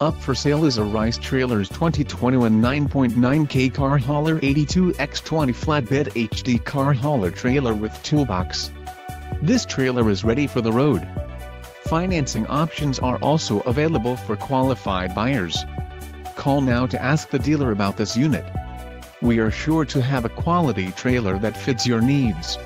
Up for sale is a Rice Trailers 2021 9.9K car hauler 82x20 flatbed HD car hauler trailer with toolbox. This trailer is ready for the road. Financing options are also available for qualified buyers. Call now to ask the dealer about this unit. We are sure to have a quality trailer that fits your needs.